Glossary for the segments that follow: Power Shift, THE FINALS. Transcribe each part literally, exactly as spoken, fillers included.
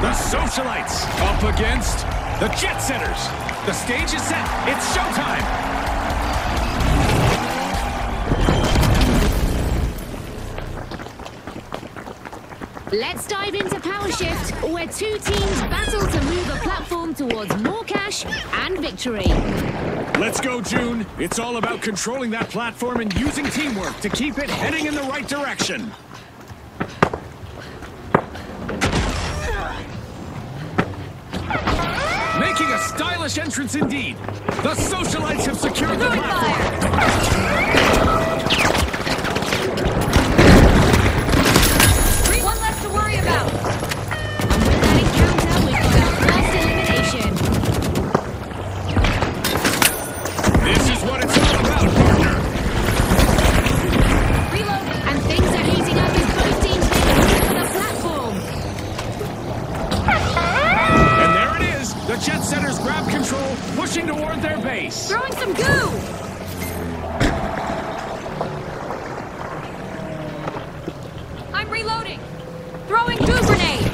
The Socialites up against the Jet Setters. The stage is set. It's showtime. Let's dive into Power Shift, where two teams battle to move a platform towards more cash and victory. Let's go, June. It's all about controlling that platform and using teamwork to keep it heading in the right direction. A stylish entrance indeed. The Socialites have secured the platform. Three, one less to worry about. And with that encounter, we've got our first elimination. This is what it's all about, partner. Reload, and things are heating up as both teams make for the platform. And there it is. The Jet Setters grab control, pushing toward their base. Throwing some goo! I'm reloading. Throwing goo grenade. The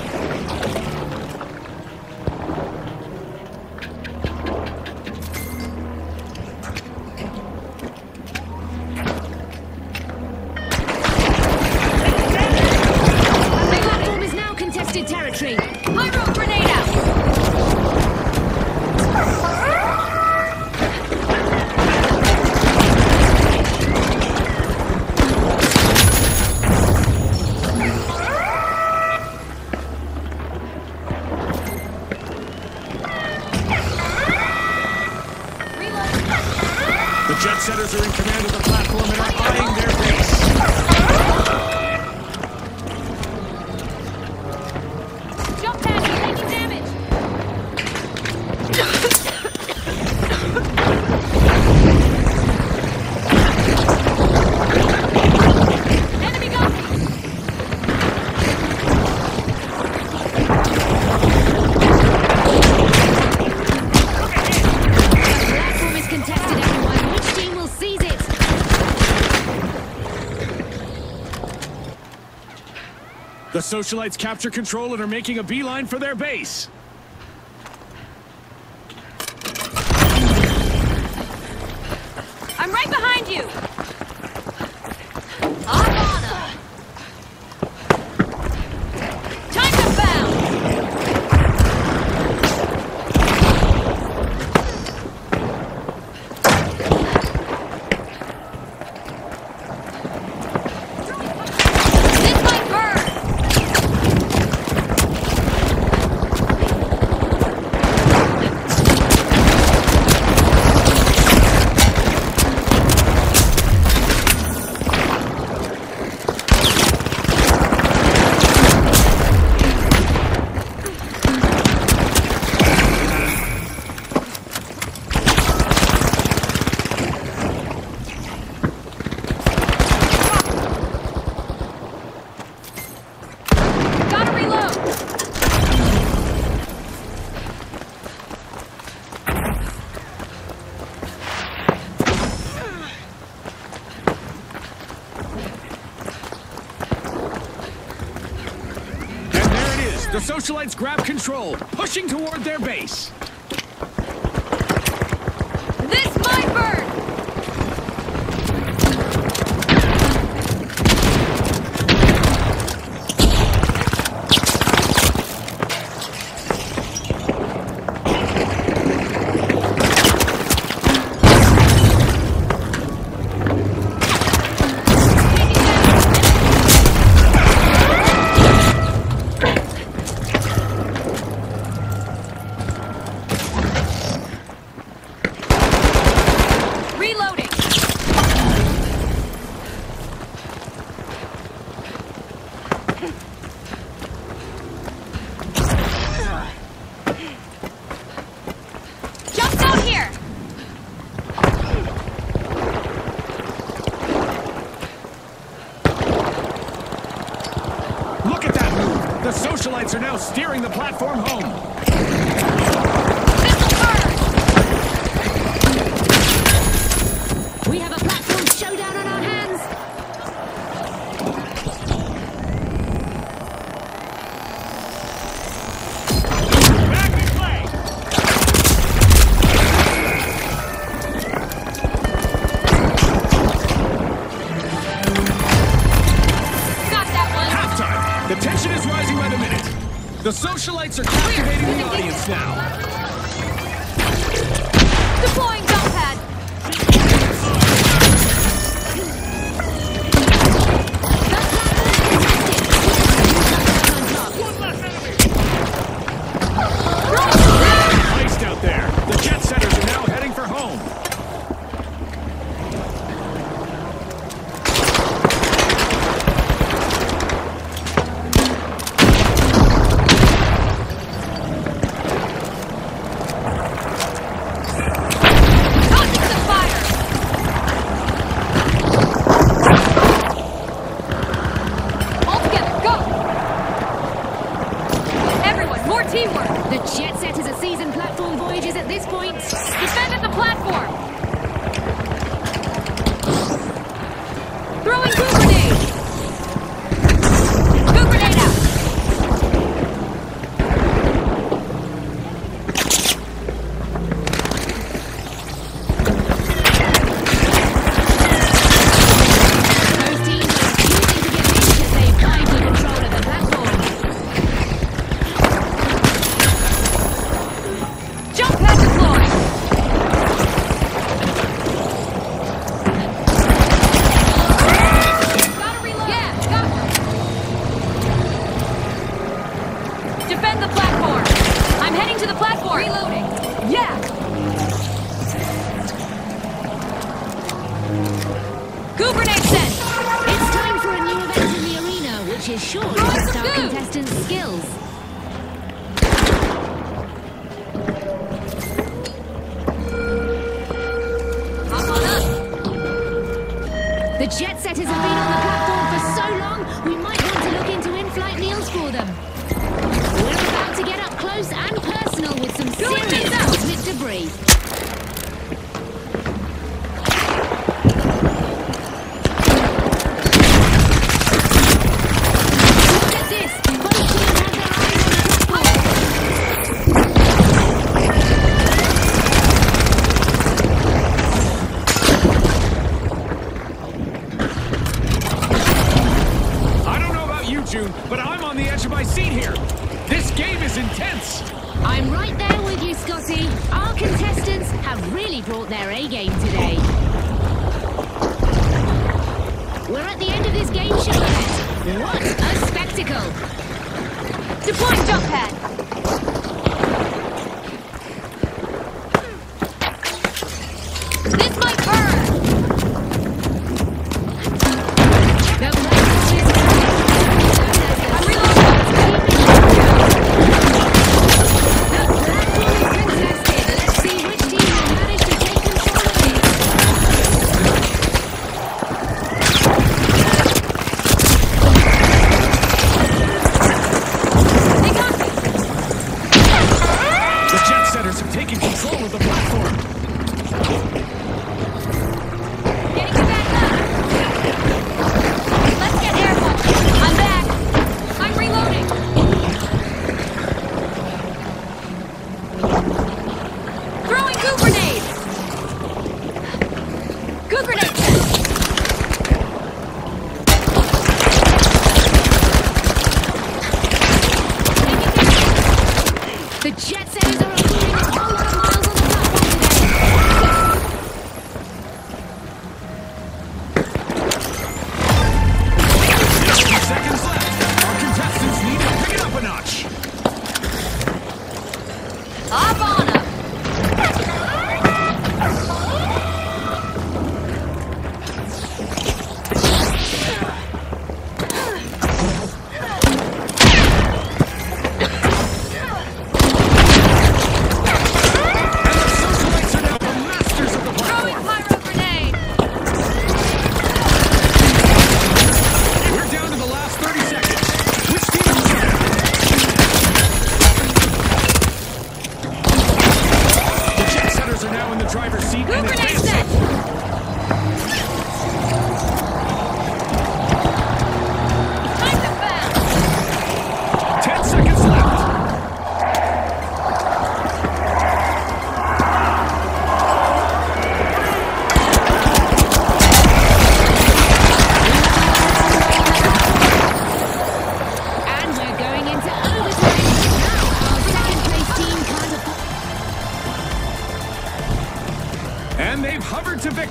platform is now contested territory. I roll grenade out. The Jet Setters are in command of the platform and are eyeing their base. Jump pad, you're taking damage. Enemy got me. The platform is contested. The Socialites capture control and are making a beeline for their base. I'm right behind you! The Socialites grab control, pushing toward their base. This might burn! Look at that move! The socialites are now steering the platform home. The socialites are captivating the audience now. Deploying belt pad. Placed out there. The jet setters are now heading for home. The jet set is a seasoned platform voyages at this point. Defend at the platform! Throwing goo grenade! Goo grenade out! Those teams are refusing to give in because they find the control of the platform. Is sure to start contestants' skills. Hop on up. The jet setters have been on the platform for so long, we might want to look into in-flight meals for them. We're about to get up close and personal with some serious cosmic debris. But I'm on the edge of my seat here. This game is intense. I'm right there with you, Scotty. Our contestants have really brought their A game today. We're at the end of this game show yet. What a spectacle! Deploying jump pad.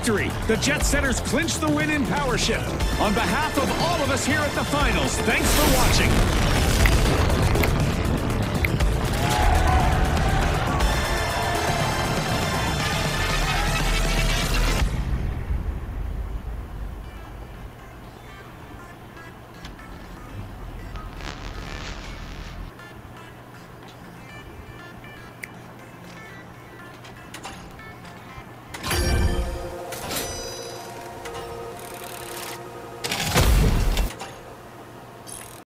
victory. The Jet Setters clinch the win in Power Shift. On behalf of all of us here at the finals, thanks for watching.